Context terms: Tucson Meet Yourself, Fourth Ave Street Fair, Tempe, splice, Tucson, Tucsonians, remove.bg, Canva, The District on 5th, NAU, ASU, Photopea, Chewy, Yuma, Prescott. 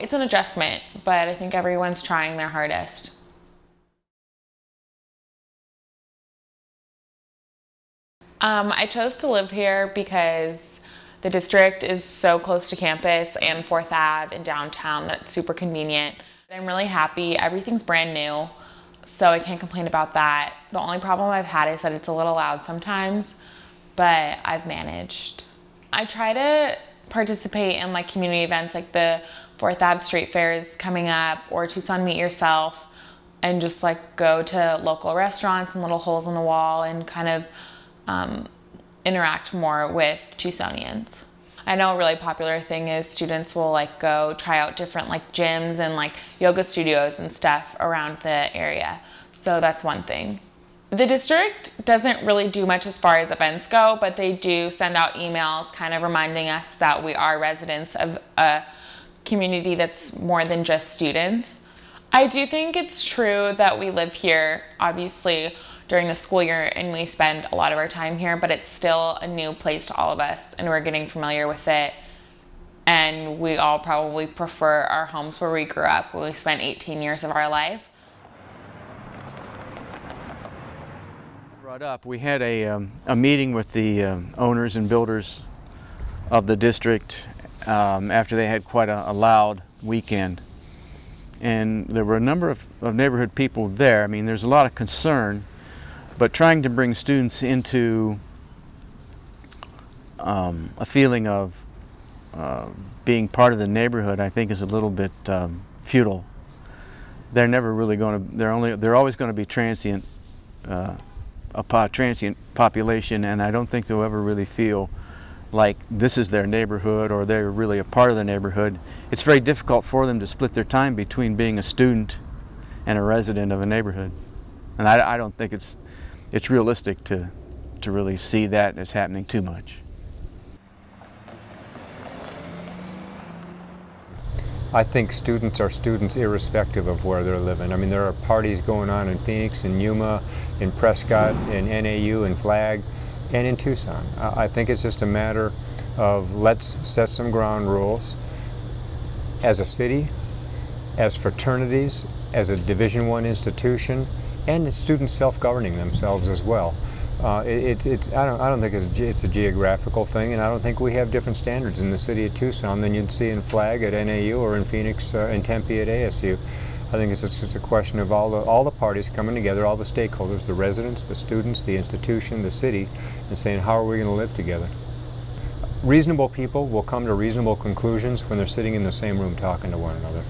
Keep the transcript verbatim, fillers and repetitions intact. it's an adjustment, but I think everyone's trying their hardest. Um, I chose to live here because the district is so close to campus and Fourth Ave and downtown that it's super convenient. I'm really happy. Everything's brand new, so I can't complain about that. The only problem I've had is that it's a little loud sometimes, but I've managed. I try to participate in like community events like the Fourth Ave Street Fair is coming up, or Tucson Meet Yourself, and just like go to local restaurants and little holes in the wall and kind of Um, interact more with Tucsonians. I know a really popular thing is students will like go try out different like gyms and like yoga studios and stuff around the area. So that's one thing. The district doesn't really do much as far as events go, but they do send out emails kind of reminding us that we are residents of a community that's more than just students. I do think it's true that we live here, obviously, during the school year, and we spend a lot of our time here, but it's still a new place to all of us and we're getting familiar with it, and we all probably prefer our homes where we grew up, where we spent eighteen years of our life. Brought up, we had a, um, a meeting with the um, owners and builders of the district um, after they had quite a, a loud weekend, and there were a number of, of neighborhood people there. I mean, there's a lot of concern, but trying to bring students into um, a feeling of uh, being part of the neighborhood, I think, is a little bit um, futile. They're never really going to. They're only. They're always going to be transient, uh, a po transient population, and I don't think they'll ever really feel like this is their neighborhood or they're really a part of the neighborhood. It's very difficult for them to split their time between being a student and a resident of a neighborhood, and I, I don't think it's. It's realistic to, to really see that as happening too much. I think students are students irrespective of where they're living. I mean, there are parties going on in Phoenix, in Yuma, in Prescott, in N A U, in Flag, and in Tucson. I think it's just a matter of let's set some ground rules as a city, as fraternities, as a Division I institution, and students self-governing themselves as well. Uh, it, it's, I, don't, I don't think it's, it's a geographical thing, and I don't think we have different standards in the city of Tucson than you'd see in Flag at N A U or in Phoenix uh, in Tempe at A S U. I think it's just a question of all the, all the parties coming together, all the stakeholders, the residents, the students, the institution, the city, and saying, how are we going to live together? Reasonable people will come to reasonable conclusions when they're sitting in the same room talking to one another.